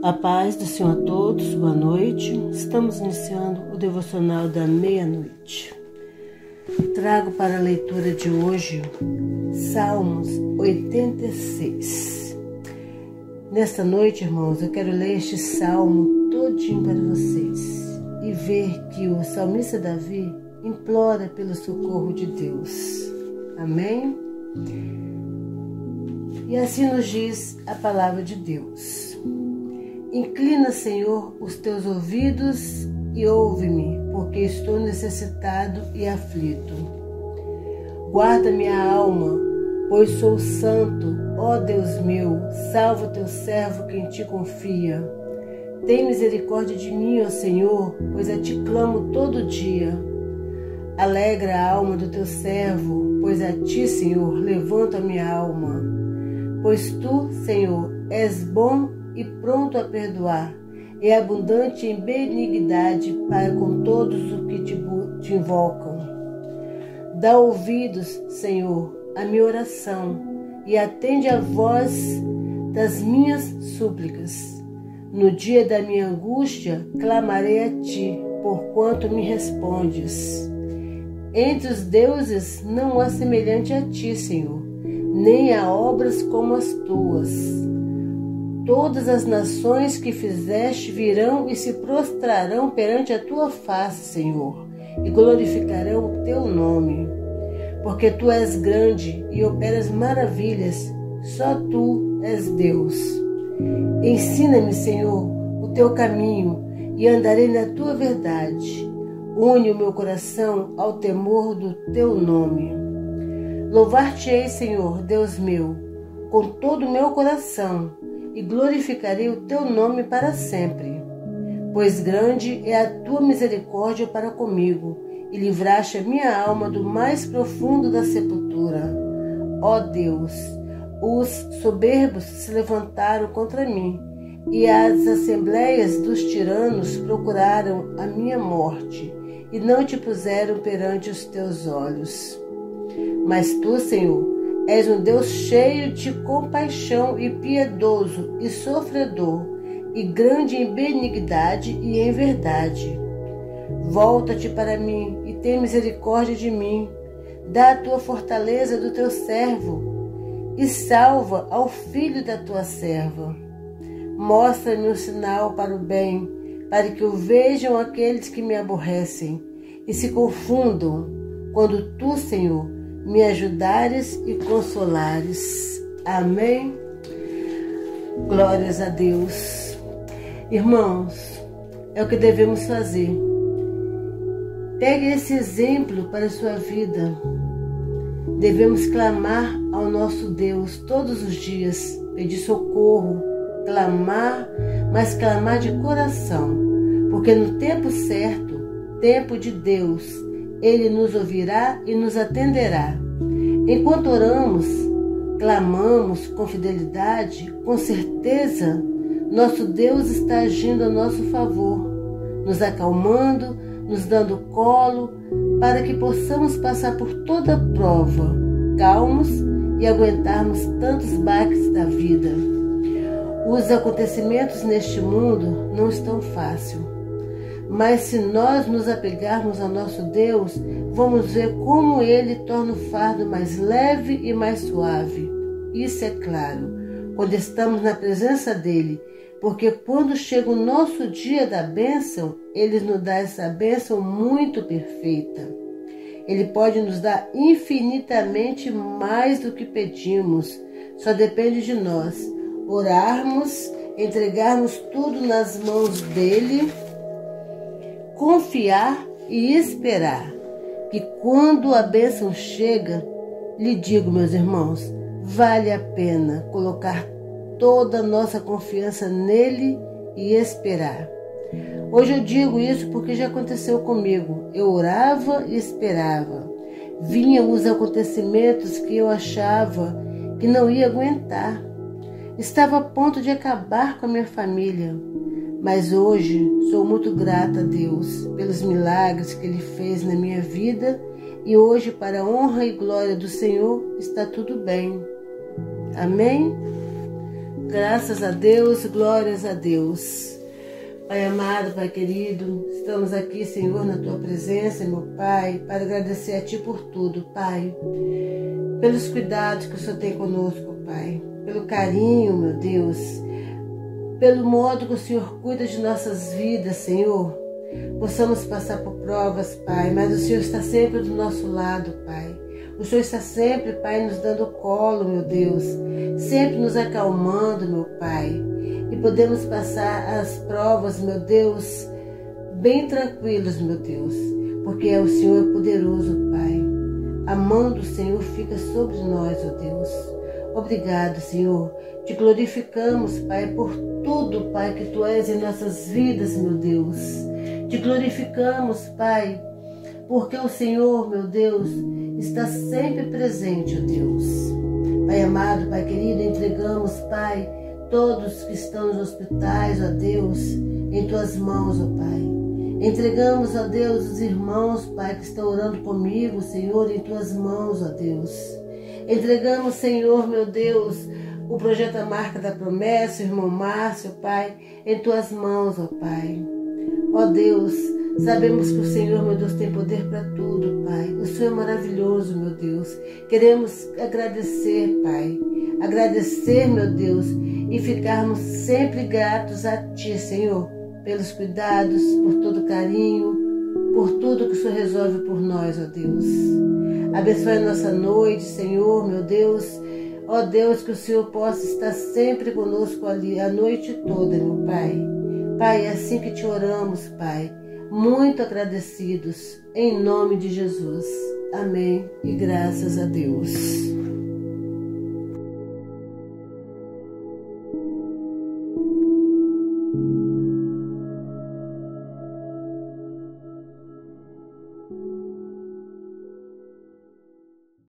A paz do Senhor a todos, boa noite. Estamos iniciando o devocional da meia-noite. Trago para a leitura de hoje Salmos 86. Nesta noite, irmãos, eu quero ler este salmo todinho para vocês e ver que o salmista Davi implora pelo socorro de Deus. Amém? E assim nos diz a palavra de Deus. Inclina, Senhor, os teus ouvidos e ouve-me, porque estou necessitado e aflito. Guarda minha alma, pois sou santo, ó Deus meu, salva teu servo que em ti confia. Tem misericórdia de mim, ó Senhor, pois a ti clamo todo dia. Alegra a alma do teu servo, pois a ti, Senhor, levanto a minha alma. Pois tu, Senhor, és bom e pronto a perdoar, é abundante em benignidade para com todos os que te invocam. Dá ouvidos, Senhor, à minha oração, e atende a voz das minhas súplicas. No dia da minha angústia, clamarei a ti, porquanto me respondes. Entre os deuses não há semelhante a ti, Senhor, nem há obras como as tuas. Todas as nações que fizeste virão e se prostrarão perante a tua face, Senhor, e glorificarão o teu nome. Porque tu és grande e operas maravilhas, só tu és Deus. Ensina-me, Senhor, o teu caminho e andarei na tua verdade. Une o meu coração ao temor do teu nome. Louvar-te-ei, Senhor, Deus meu, com todo o meu coração, e glorificarei o teu nome para sempre. Pois grande é a tua misericórdia para comigo, e livraste a minha alma do mais profundo da sepultura. Ó Deus, os soberbos se levantaram contra mim, e as assembléias dos tiranos procuraram a minha morte, e não te puseram perante os teus olhos. Mas tu, Senhor, és um Deus cheio de compaixão e piedoso e sofredor, e grande em benignidade e em verdade. Volta-te para mim e tem misericórdia de mim. Dá a tua fortaleza do teu servo e salva ao filho da tua serva. Mostra-me um sinal para o bem, para que o vejam aqueles que me aborrecem e se confundam quando tu, Senhor, me ajudares e consolares. Amém? Glórias a Deus. Irmãos, é o que devemos fazer. Pegue esse exemplo para a sua vida. Devemos clamar ao nosso Deus todos os dias, pedir socorro, clamar, mas clamar de coração, porque no tempo certo, tempo de Deus, Ele nos ouvirá e nos atenderá. Enquanto oramos, clamamos com fidelidade, com certeza, nosso Deus está agindo a nosso favor, nos acalmando, nos dando colo, para que possamos passar por toda a prova, calmos e aguentarmos tantos baques da vida. Os acontecimentos neste mundo não estão fáceis. Mas se nós nos apegarmos ao nosso Deus, vamos ver como Ele torna o fardo mais leve e mais suave. Isso é claro, quando estamos na presença dEle, porque quando chega o nosso dia da bênção, Ele nos dá essa bênção muito perfeita. Ele pode nos dar infinitamente mais do que pedimos, só depende de nós orarmos, entregarmos tudo nas mãos dEle, confiar e esperar, que quando a bênção chega, lhe digo, meus irmãos, vale a pena colocar toda a nossa confiança nele e esperar. Hoje eu digo isso porque já aconteceu comigo. Eu orava e esperava. Vinham os acontecimentos que eu achava que não ia aguentar. Estava a ponto de acabar com a minha família. Mas hoje sou muito grata a Deus pelos milagres que Ele fez na minha vida. E hoje, para a honra e glória do Senhor, está tudo bem. Amém? Graças a Deus, glórias a Deus. Pai amado, Pai querido, estamos aqui, Senhor, na Tua presença, meu Pai, para agradecer a Ti por tudo, Pai. Pelos cuidados que o Senhor tem conosco, Pai. Pelo carinho, meu Deus. Pelo modo que o Senhor cuida de nossas vidas, Senhor. Possamos passar por provas, Pai, mas o Senhor está sempre do nosso lado, Pai. O Senhor está sempre, Pai, nos dando colo, meu Deus. Sempre nos acalmando, meu Pai. E podemos passar as provas, meu Deus, bem tranquilos, meu Deus. Porque é o Senhor poderoso, Pai. A mão do Senhor fica sobre nós, ó Deus. Obrigado, Senhor. Te glorificamos, Pai, por tudo, Pai, que Tu és em nossas vidas, meu Deus. Te glorificamos, Pai, porque o Senhor, meu Deus, está sempre presente, ó Deus. Pai amado, Pai querido, entregamos, Pai, todos que estão nos hospitais, ó Deus, em Tuas mãos, ó Pai. Entregamos, ó Deus, os irmãos, Pai, que estão orando comigo, Senhor, em Tuas mãos, ó Deus. Entregamos, Senhor, meu Deus, o projeto A Marca da Promessa, o irmão Márcio, Pai, em Tuas mãos, ó Pai. Ó Deus, sabemos que o Senhor, meu Deus, tem poder para tudo, Pai. O Senhor é maravilhoso, meu Deus. Queremos agradecer, Pai. Agradecer, meu Deus, e ficarmos sempre gratos a Ti, Senhor, pelos cuidados, por todo carinho, por tudo que o Senhor resolve por nós, ó Deus. Abençoe a nossa noite, Senhor, meu Deus. Ó Deus, que o Senhor possa estar sempre conosco ali a noite toda, meu Pai. Pai, é assim que Te oramos, Pai. Muito agradecidos, em nome de Jesus. Amém e graças a Deus.